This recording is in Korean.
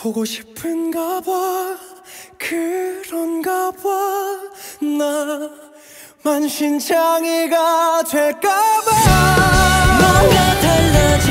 보고 싶은가 봐. 그런가 봐. 나만 신창이가 될까 봐. 뭔가 달라진